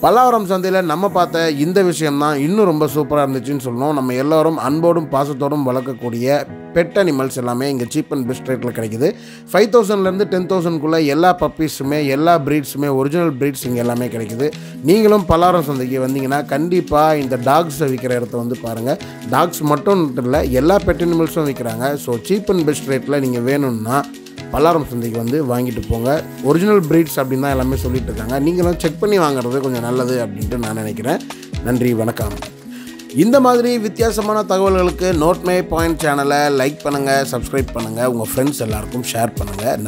பல்லாவரம் சந்தையில் நம்ம பார்த்த இந்த விஷயம்தான் இன்னும் ரொம்ப சூப்பராக இருந்துச்சுன்னு சொல்லணும். நம்ம எல்லோரும் அன்போடும் பாசத்தோடும் வளர்க்கக்கூடிய பெட் அனிமல்ஸ் எல்லாமே இங்கே சீப் அண்ட் பெஸ்ட் ரேட்டில் கிடைக்குது. 5000லேருந்து 10,000க்குள்ளே எல்லா பப்பீஸுமே எல்லா ப்ரீட்ஸுமே ஒரிஜினல் ப்ரீட்ஸ் இங்கே எல்லாமே கிடைக்குது. நீங்களும் பல்லாவரம் சந்தைக்கு வந்தீங்கன்னா கண்டிப்பாக இந்த டாக்ஸை விற்கிற இடத்த வந்து பாருங்கள். டாக்ஸ் மட்டும் இல்லை, எல்லா பெட் அனிமல்ஸும் விற்கிறாங்க. ஸோ சீப் அண்ட் பெஸ்ட் ரேட்டில் நீங்கள் வேணும்னா பல்லாவரம் சந்தைக்கு வந்து வாங்கிட்டு போங்க. ஒரிஜினல் ப்ரீட்ஸ் அப்படின்னு தான் எல்லாமே சொல்லிட்டு இருக்காங்க. நீங்களும் செக் பண்ணி வாங்குறது கொஞ்சம் நல்லது அப்படின்ட்டு நான் நினைக்கிறேன். நன்றி, வணக்கம். இந்த மாதிரி வித்தியாசமான தகவல்களுக்கு நோட் மை பாயிண்ட் சேனலை லைக் பண்ணுங்கள், சப்ஸ்கிரைப் பண்ணுங்கள், உங்கள் ஃப்ரெண்ட்ஸ் எல்லாருக்கும் ஷேர் பண்ணுங்கள்.